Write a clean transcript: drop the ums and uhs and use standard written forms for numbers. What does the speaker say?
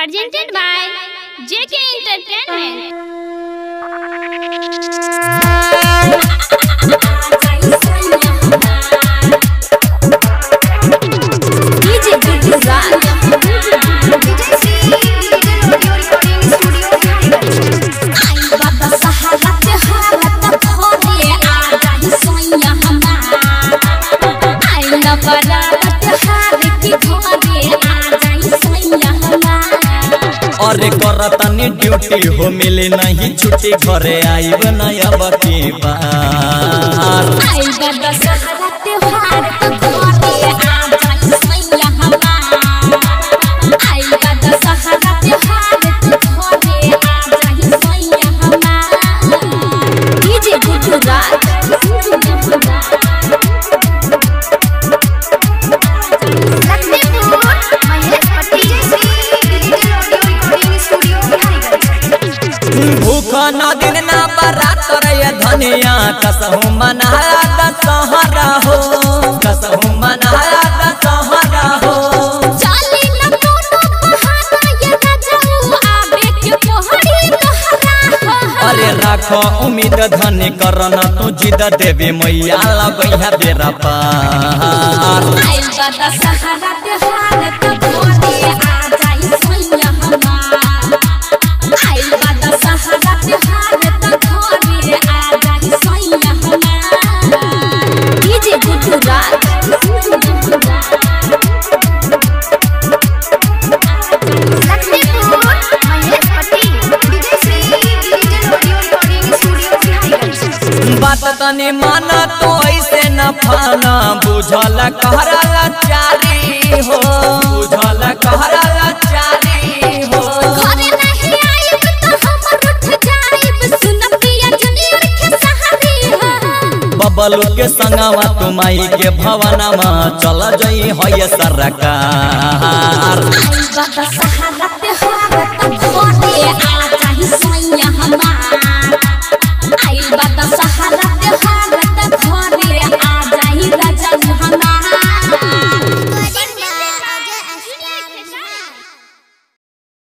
Presented by J K अरे करतनी duty हो मिले नहीं छुट्टी घरे आई बनाया बकी बार आई बड़ा सहारा त्योहार तो घोटी आ जाई सैया हमार आई बड़ा सहारा त्योहार तो घोटी आ जाई सैया हमार डीजे गुजरात भूखा ना दिन ना बरात रे धनिया कसहु मनाया दशहरा हो कसहु मनाया दशहरा हो चली न कोनो बहाना ये न जाऊ आबे के पोहरी तोहरा हो अरे राखो उम्मीद धन करना तू जिद देवी मैया लगैया बेरा पार आइल बा दशहरा त्योहार तो घोटी आ जाई सैया हमार आइल बा दशहरा त्योहार तो घोटी आ जाई सैया हमार डीजे गुजरात बात तने माना तो ऐसे न फाना बुझल कहरा लाचारी हो बुझल कहरा लाचारी हो घरे नहीं आइब तो हमर उठ जाइब सुन पिया जूनियर के सहारे हो बबलू के संगवा तू माई के भवना में चल जाई हो ये सरकार आई बात सहारा त्योहार